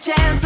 chance.